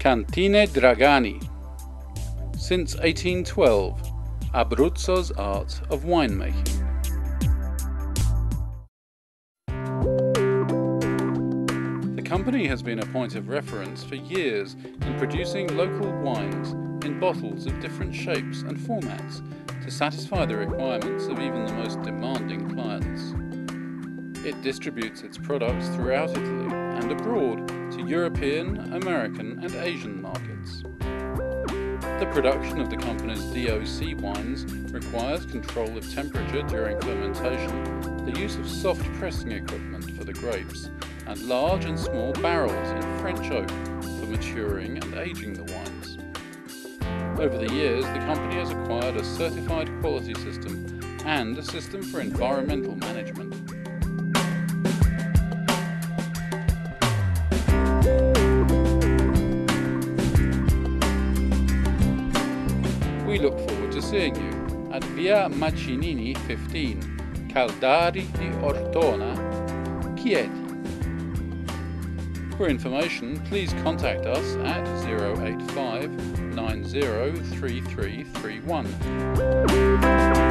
Cantine Dragani. Since 1812, Abruzzo's art of winemaking. The company has been a point of reference for years in producing local wines in bottles of different shapes and formats to satisfy the requirements of even the most demanding clients. It distributes its products throughout Italy and abroad to European, American and Asian markets. The production of the company's DOC wines requires control of temperature during fermentation, the use of soft pressing equipment for the grapes, and large and small barrels in French oak for maturing and aging the wines. Over the years, the company has acquired a certified quality system and a system for environmental management. We look forward to seeing you at Via Macinini 15, Caldari di Ortona, Chieti. For information, please contact us at 085 903331.